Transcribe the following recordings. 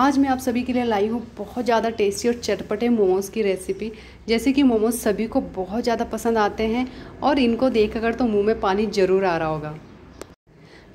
आज मैं आप सभी के लिए लाई हूँ बहुत ज़्यादा टेस्टी और चटपटे मोमोज़ की रेसिपी। जैसे कि मोमोज़ सभी को बहुत ज़्यादा पसंद आते हैं और इनको देखकर तो मुंह में पानी ज़रूर आ रहा होगा।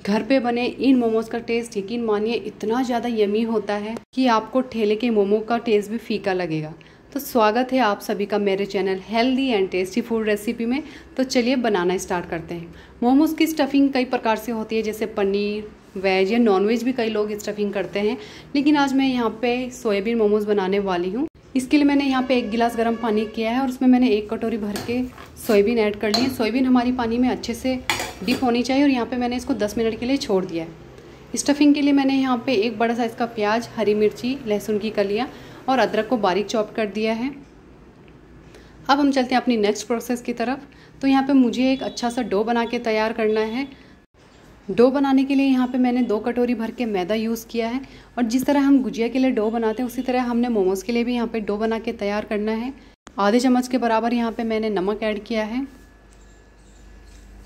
घर पे बने इन मोमोज़ का टेस्ट यकीन मानिए इतना ज़्यादा यमी होता है कि आपको ठेले के मोमो का टेस्ट भी फीका लगेगा। तो स्वागत है आप सभी का मेरे channel healthy and tasty food recipe में। तो चलिए बनाना स्टार्ट करते हैं। मोमोज़ की स्टफिंग कई प्रकार से होती है, जैसे पनीर, वेज या नॉनवेज भी कई लोग स्टफिंग करते हैं, लेकिन आज मैं यहाँ पे सोयाबीन मोमोज़ बनाने वाली हूँ। इसके लिए मैंने यहाँ पे 1 गिलास गर्म पानी किया है और उसमें मैंने 1 कटोरी भर के सोयाबीन ऐड कर लिए। सोयाबीन हमारी पानी में अच्छे से डिप होनी चाहिए और यहाँ पर मैंने इसको 10 मिनट के लिए छोड़ दिया है। स्टफिंग के लिए मैंने यहाँ पर 1 बड़ा साइज़ का प्याज, हरी मिर्ची, लहसुन की कलियाँ और अदरक को बारीक चॉप कर दिया है। अब हम चलते हैं अपनी नेक्स्ट प्रोसेस की तरफ। तो यहाँ पे मुझे एक अच्छा सा डो बना के तैयार करना है। डो बनाने के लिए यहाँ पे मैंने 2 कटोरी भर के मैदा यूज़ किया है और जिस तरह हम गुजिया के लिए डो बनाते हैं उसी तरह हमने मोमोज़ के लिए भी यहाँ पे डो बना के तैयार करना है। आधे चम्मच के बराबर यहाँ पर मैंने नमक ऐड किया है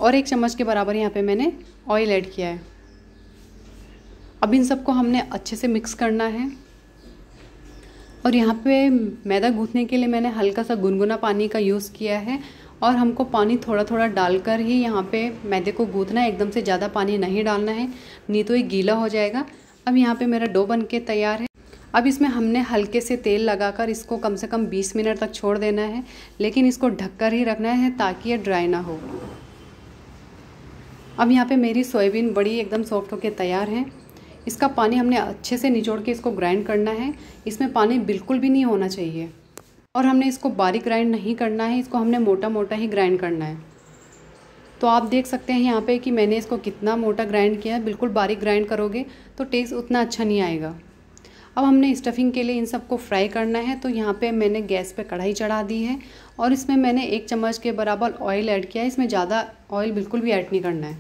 और 1 चम्मच के बराबर यहाँ पर मैंने ऑयल ऐड किया है। अब इन सबको हमने अच्छे से मिक्स करना है। और यहाँ पे मैदा गूँथने के लिए मैंने हल्का सा गुनगुना पानी का यूज़ किया है और हमको पानी थोड़ा थोड़ा डालकर ही यहाँ पे मैदे को गूँथना है। एकदम से ज़्यादा पानी नहीं डालना है, नहीं तो ये गीला हो जाएगा। अब यहाँ पे मेरा डो बनके तैयार है। अब इसमें हमने हल्के से तेल लगाकर इसको कम से कम 20 मिनट तक छोड़ देना है, लेकिन इसको ढककर ही रखना है ताकि ये ड्राई ना हो। अब यहाँ पर मेरी सोयाबीन बड़ी एकदम सॉफ्ट होकर तैयार है। इसका पानी हमने अच्छे से निचोड़ के इसको ग्राइंड करना है। इसमें पानी बिल्कुल भी नहीं होना चाहिए और हमने इसको बारीक ग्राइंड नहीं करना है, इसको हमने मोटा मोटा ही ग्राइंड करना है। तो आप देख सकते हैं यहाँ पे कि मैंने इसको कितना मोटा ग्राइंड किया है। बिल्कुल बारीक ग्राइंड करोगे तो टेस्ट उतना अच्छा नहीं आएगा। अब हमने स्टफिंग के लिए इन सबको फ्राई करना है। तो यहाँ पर मैंने गैस पर कढ़ाई चढ़ा दी है और इसमें मैंने 1 चम्मच के बराबर ऑयल ऐड किया है। इसमें ज़्यादा ऑयल बिल्कुल भी ऐड नहीं करना है।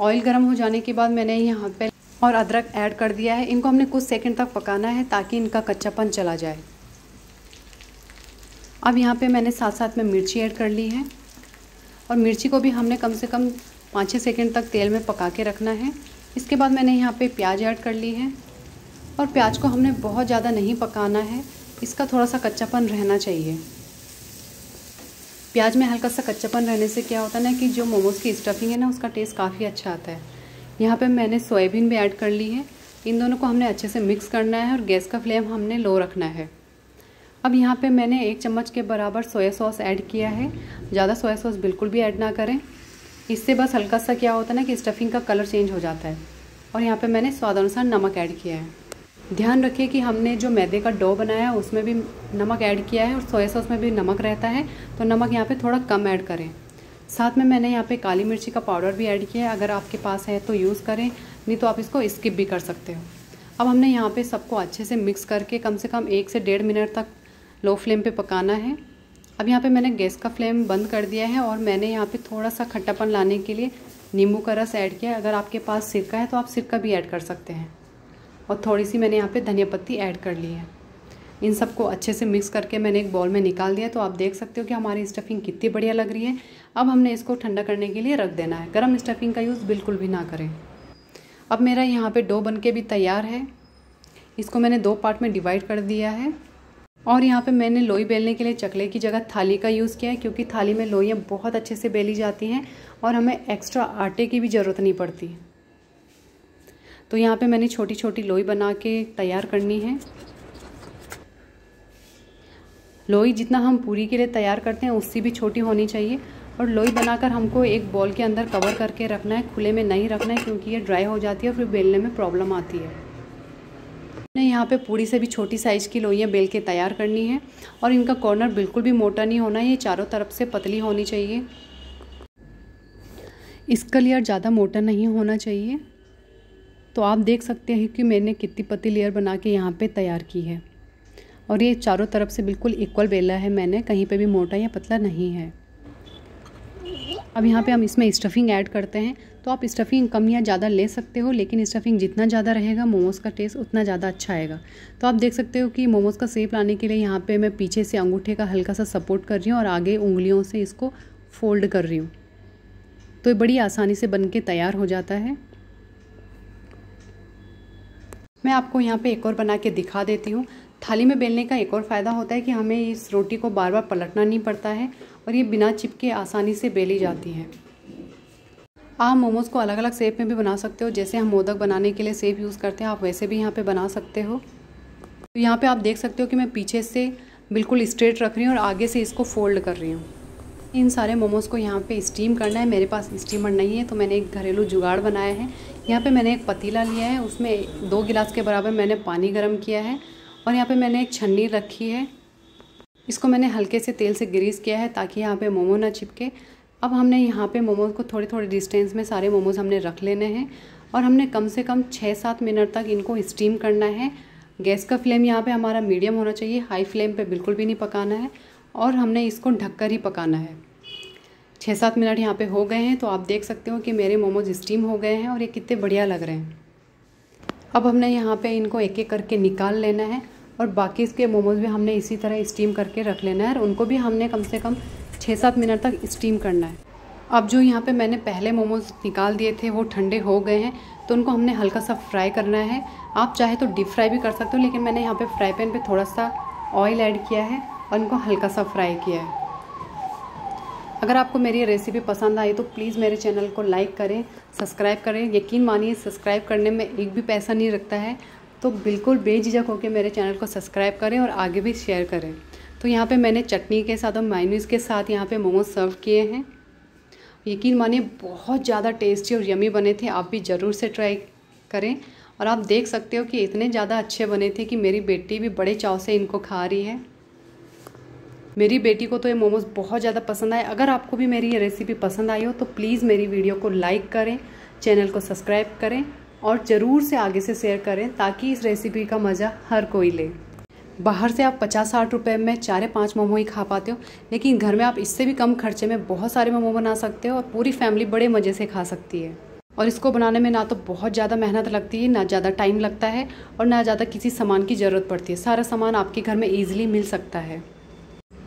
ऑयल गर्म हो जाने के बाद मैंने यहाँ पर और अदरक ऐड कर दिया है। इनको हमने कुछ सेकंड तक पकाना है ताकि इनका कच्चापन चला जाए। अब यहाँ पे मैंने साथ साथ में मिर्ची ऐड कर ली है और मिर्ची को भी हमने कम से कम 5-6 सेकंड तक तेल में पका के रखना है। इसके बाद मैंने यहाँ पे प्याज ऐड कर ली है और प्याज को हमने बहुत ज़्यादा नहीं पकाना है, इसका थोड़ा सा कच्चापन रहना चाहिए। प्याज में हल्का सा कच्चापन रहने से क्या होता है ना कि जो मोमोज़ की स्टफिंग है ना उसका टेस्ट काफ़ी अच्छा आता है। यहाँ पे मैंने सोयाबीन भी ऐड कर ली है। इन दोनों को हमने अच्छे से मिक्स करना है और गैस का फ्लेम हमने लो रखना है। अब यहाँ पे मैंने 1 चम्मच के बराबर सोया सॉस ऐड किया है। ज़्यादा सोया सॉस बिल्कुल भी ऐड ना करें, इससे बस हल्का सा क्या होता है ना कि स्टफिंग का कलर चेंज हो जाता है। और यहाँ पे मैंने स्वादानुसार नमक ऐड किया है। ध्यान रखिए कि हमने जो मैदे का डो बनाया है उसमें भी नमक ऐड किया है और सोया सॉस में भी नमक रहता है, तो नमक यहाँ पर थोड़ा कम ऐड करें। साथ में मैंने यहाँ पे काली मिर्ची का पाउडर भी ऐड किया है। अगर आपके पास है तो यूज़ करें, नहीं तो आप इसको स्किप भी कर सकते हो। अब हमने यहाँ पे सबको अच्छे से मिक्स करके कम से कम 1 से 1.5 मिनट तक लो फ्लेम पे पकाना है। अब यहाँ पे मैंने गैस का फ्लेम बंद कर दिया है और मैंने यहाँ पे थोड़ा सा खट्टापन लाने के लिए नींबू का रस ऐड किया है। अगर आपके पास सिरका है तो आप सिरका भी ऐड कर सकते हैं। और थोड़ी सी मैंने यहाँ पर धनिया पत्ती ऐड कर ली है। इन सबको अच्छे से मिक्स करके मैंने एक बॉल में निकाल दिया। तो आप देख सकते हो कि हमारी स्टफिंग कितनी बढ़िया लग रही है। अब हमने इसको ठंडा करने के लिए रख देना है। गरम स्टफिंग का यूज़ बिल्कुल भी ना करें। अब मेरा यहाँ पे डो बनके भी तैयार है। इसको मैंने 2 पार्ट में डिवाइड कर दिया है। और यहाँ पे मैंने लोई बेलने के लिए चकले की जगह थाली का यूज़ किया है, क्योंकि थाली में लोइयाँ बहुत अच्छे से बेली जाती हैं और हमें एक्स्ट्रा आटे की भी ज़रूरत नहीं पड़ती। तो यहाँ पर मैंने छोटी छोटी लोई बना के तैयार करनी है। लोई जितना हम पूरी के लिए तैयार करते हैं उससे भी छोटी होनी चाहिए। और लोई बनाकर हमको एक बॉल के अंदर कवर करके रखना है, खुले में नहीं रखना है, क्योंकि ये ड्राई हो जाती है और फिर बेलने में प्रॉब्लम आती है। मैंने यहाँ पे पूरी से भी छोटी साइज़ की लोइयाँ बेल के तैयार करनी है और इनका कॉर्नर बिल्कुल भी मोटा नहीं होना है। ये चारों तरफ से पतली होनी चाहिए, इसका लेयर ज़्यादा मोटा नहीं होना चाहिए। तो आप देख सकते हैं कि मैंने कितनी पतली लेयर बना के यहाँ पर तैयार की है। और ये चारों तरफ से बिल्कुल इक्वल बेला है मैंने, कहीं पे भी मोटा या पतला नहीं है। अब यहाँ पे हम इसमें स्टफिंग ऐड करते हैं। तो आप स्टफिंग कम या ज़्यादा ले सकते हो, लेकिन स्टफिंग जितना ज़्यादा रहेगा मोमोज़ का टेस्ट उतना ज़्यादा अच्छा आएगा। तो आप देख सकते हो कि मोमोज़ का शेप लाने के लिए यहाँ पे मैं पीछे से अंगूठे का हल्का सा सपोर्ट कर रही हूँ और आगे उंगलियों से इसको फोल्ड कर रही हूँ। तो ये बड़ी आसानी से बन के तैयार हो जाता है। मैं आपको यहाँ पे एक और बना के दिखा देती हूँ। थाली में बेलने का एक और फ़ायदा होता है कि हमें इस रोटी को बार बार पलटना नहीं पड़ता है और ये बिना चिपके आसानी से बेली जाती है। आप मोमोज़ को अलग अलग शेप में भी बना सकते हो, जैसे हम मोदक बनाने के लिए शेप यूज़ करते हैं, आप वैसे भी यहाँ पे बना सकते हो। तो यहाँ पे आप देख सकते हो कि मैं पीछे से बिल्कुल स्ट्रेट रख रही हूँ और आगे से इसको फोल्ड कर रही हूँ। इन सारे मोमोज़ को यहाँ पे स्टीम करना है। मेरे पास स्टीमर नहीं है तो मैंने एक घरेलू जुगाड़ बनाया है। यहाँ पर मैंने एक पतीला लिया है, उसमें 2 गिलास के बराबर मैंने पानी गर्म किया है और यहाँ पर मैंने एक छन्नी रखी है। इसको मैंने हल्के से तेल से ग्रीस किया है ताकि यहाँ पर मोमो ना चिपके। अब हमने यहाँ पे मोमोज़ को थोड़े थोड़े डिस्टेंस में सारे मोमोज़ हमने रख लेने हैं और हमने कम से कम 6-7 मिनट तक इनको स्टीम करना है। गैस का फ्लेम यहाँ पे हमारा मीडियम होना चाहिए, हाई फ्लेम पे बिल्कुल भी नहीं पकाना है और हमने इसको ढककर ही पकाना है। 6-7 मिनट यहाँ पे हो गए हैं, तो आप देख सकते हो कि मेरे मोमोज़ स्टीम हो गए हैं और ये कितने बढ़िया लग रहे हैं। अब हमने यहाँ पर इनको एक एक करके निकाल लेना है और बाकी इसके मोमोज़ भी हमने इसी तरह स्टीम करके रख लेना है और उनको भी हमने कम से कम 6-7 मिनट तक स्टीम करना है। अब जो यहाँ पे मैंने पहले मोमोज़ निकाल दिए थे वो ठंडे हो गए हैं, तो उनको हमने हल्का सा फ्राई करना है। आप चाहे तो डीप फ्राई भी कर सकते हो, लेकिन मैंने यहाँ पे फ्राई पैन पे थोड़ा सा ऑयल ऐड किया है और इनको हल्का सा फ्राई किया है। अगर आपको मेरी रेसिपी पसंद आई तो प्लीज़ मेरे चैनल को लाइक करें, सब्सक्राइब करें। यकीन मानिए सब्सक्राइब करने में एक भी पैसा नहीं लगता है, तो बिल्कुल बेझिझक होकर मेरे चैनल को सब्सक्राइब करें और आगे भी शेयर करें। तो यहाँ पे मैंने चटनी के साथ और मायोनीज़ के साथ यहाँ पे मोमोज सर्व किए हैं। यकीन मानिए बहुत ज़्यादा टेस्टी और यमी बने थे, आप भी ज़रूर से ट्राई करें। और आप देख सकते हो कि इतने ज़्यादा अच्छे बने थे कि मेरी बेटी भी बड़े चाव से इनको खा रही है। मेरी बेटी को तो ये मोमोज़ बहुत ज़्यादा पसंद आए। अगर आपको भी मेरी ये रेसिपी पसंद आई हो तो प्लीज़ मेरी वीडियो को लाइक करें, चैनल को सब्सक्राइब करें और ज़रूर से आगे से शेयर करें ताकि इस रेसिपी का मज़ा हर कोई ले। बाहर से आप 50-60 रुपए में 4-5 मोमो ही खा पाते हो, लेकिन घर में आप इससे भी कम खर्चे में बहुत सारे मोमो बना सकते हो और पूरी फैमिली बड़े मज़े से खा सकती है। और इसको बनाने में ना तो बहुत ज़्यादा मेहनत लगती है, ना ज़्यादा टाइम लगता है और ना ज़्यादा किसी सामान की ज़रूरत पड़ती है। सारा सामान आपके घर में ईजिली मिल सकता है,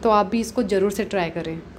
तो आप भी इसको ज़रूर से ट्राई करें।